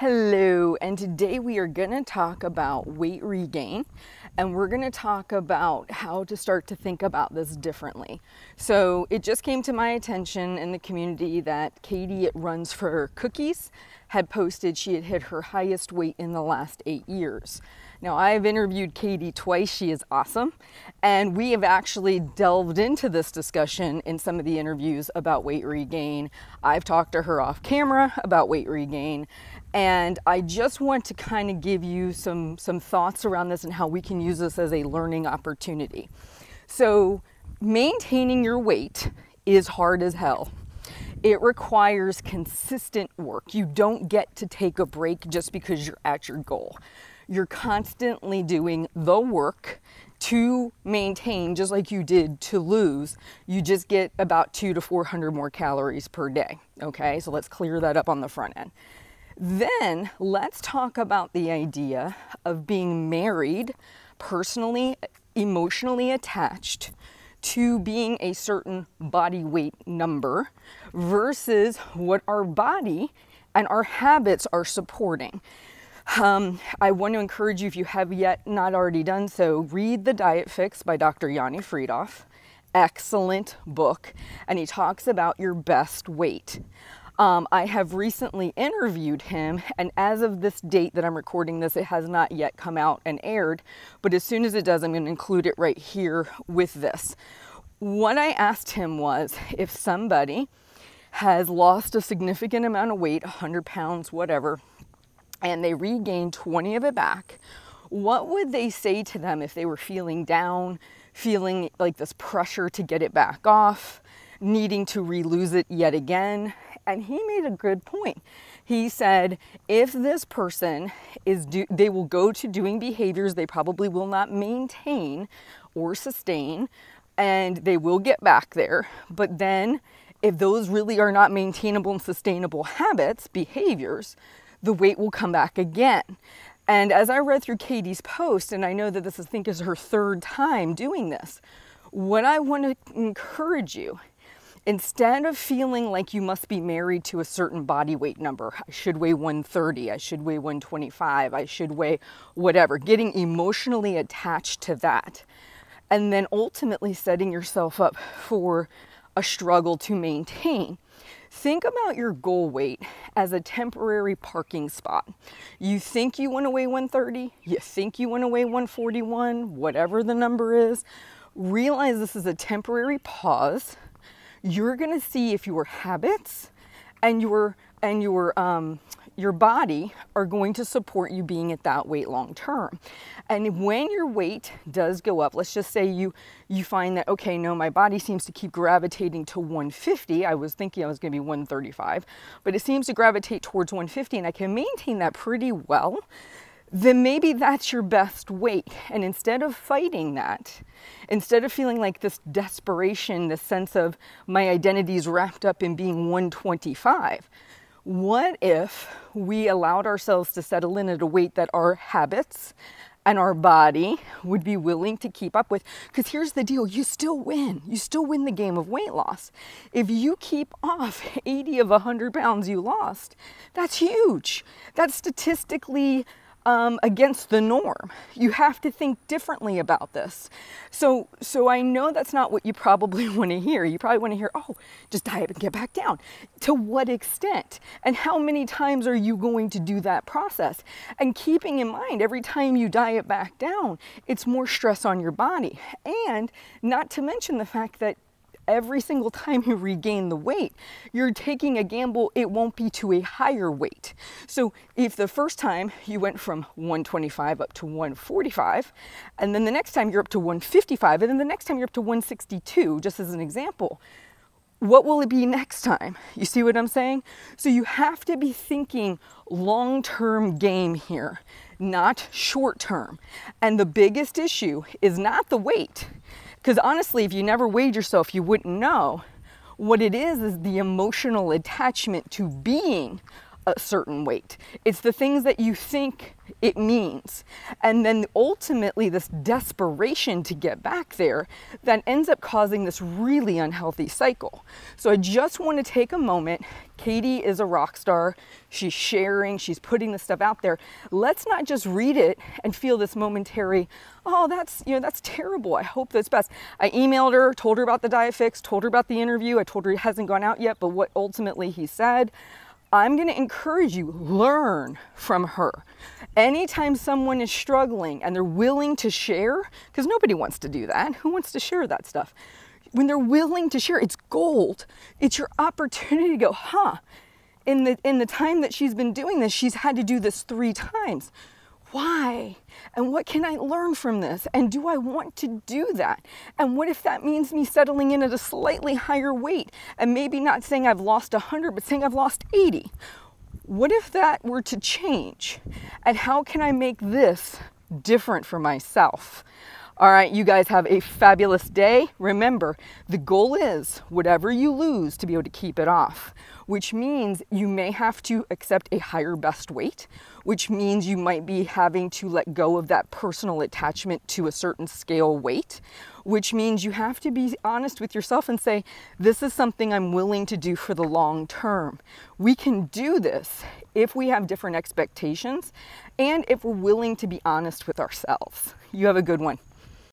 Hello, and today we are going to talk about weight regain, and we're going to talk about how to start to think about this differently. So it just came to my attention in the community that Katie at Runs for Cookies had posted she had hit her highest weight in the last 8 years. Now, I've interviewed Katie twice. She is awesome. And we have actually delved into this discussion in some of the interviews about weight regain. I've talked to her off camera about weight regain. And I just want to kind of give you some thoughts around this and how we can use this as a learning opportunity. So maintaining your weight is hard as hell. It requires consistent work. You don't get to take a break just because you're at your goal. You're constantly doing the work to maintain, just like you did to lose. You just get about 200 to 400 more calories per day. Okay, so let's clear that up on the front end. Then let's talk about the idea of being married, personally, emotionally attached to being a certain body weight number versus what our body and our habits are supporting. I want to encourage you, if you have yet not already done so, read The Diet Fix by Dr. Yanni Friedhoff. Excellent book. And he talks about your best weight. I have recently interviewed him, and as of this date that I'm recording this, it has not yet come out and aired. But as soon as it does, I'm going to include it right here with this. What I asked him was, if somebody has lost a significant amount of weight, 100 pounds, whatever, and they regained 20 of it back, what would they say to them if they were feeling down, feeling like this pressure to get it back off, needing to re-lose it yet again? And he made a good point. He said, if this person is, they will go to doing behaviors they probably will not maintain or sustain, and they will get back there. But then if those really are not maintainable and sustainable habits, behaviors, the weight will come back again. And as I read through Katie's post, and I know that this I think is her third time doing this, what I want to encourage you, instead of feeling like you must be married to a certain body weight number, I should weigh 130, I should weigh 125, I should weigh whatever, getting emotionally attached to that, and then ultimately setting yourself up for a struggle to maintain. Think about your goal weight as a temporary parking spot. You think you want to weigh 130, you think you want to weigh 141, whatever the number is. Realize this is a temporary pause. You're going to see if your habits and your body are going to support you being at that weight long term. And when your weight does go up, let's just say you find that, okay, no, my body seems to keep gravitating to 150. I was thinking I was going to be 135, but it seems to gravitate towards 150, and I can maintain that pretty well. Then maybe that's your best weight. And instead of fighting that, instead of feeling like this desperation, this sense of my identity is wrapped up in being 125, what if we allowed ourselves to settle in at a weight that our habits and our body would be willing to keep up with? Because here's the deal, you still win. You still win the game of weight loss. If you keep off 80 of 100 pounds you lost, that's huge. That's statistically against the norm. You have to think differently about this. So I know that's not what you probably want to hear. You probably want to hear, oh, just diet and get back down. To what extent? And how many times are you going to do that process? And keeping in mind, every time you diet back down, it's more stress on your body. And not to mention the fact that every single time you regain the weight, you're taking a gamble. It won't be to a higher weight. So if the first time you went from 125 up to 145, and then the next time you're up to 155, and then the next time you're up to 162, just as an example, what will it be next time? You see what I'm saying? So you have to be thinking long-term game here, not short-term. And the biggest issue is not the weight. Because honestly, if you never weighed yourself, you wouldn't know. What it is the emotional attachment to being a certain weight. It's the things that you think it means. And then ultimately this desperation to get back there that ends up causing this really unhealthy cycle. So I just want to take a moment. Katie is a rock star. She's sharing, she's putting this stuff out there. Let's not just read it and feel this momentary, oh, that's, you know, that's terrible. I hope that's best. I emailed her, told her about the Diet Fix, told her about the interview. I told her it hasn't gone out yet, but what ultimately he said. I'm going to encourage you, learn from her. Anytime someone is struggling and they're willing to share, because nobody wants to do that. Who wants to share that stuff? When they're willing to share, it's gold. It's your opportunity to go, huh, in the time that she's been doing this, she's had to do this 3 times. Why? And what can I learn from this? And do I want to do that? And what if that means me settling in at a slightly higher weight and maybe not saying I've lost 100, but saying I've lost 80? What if that were to change? And how can I make this different for myself? All right, you guys have a fabulous day. Remember, the goal is whatever you lose to be able to keep it off, which means you may have to accept a higher best weight, which means you might be having to let go of that personal attachment to a certain scale weight, which means you have to be honest with yourself and say, this is something I'm willing to do for the long term. We can do this if we have different expectations and if we're willing to be honest with ourselves. You have a good one.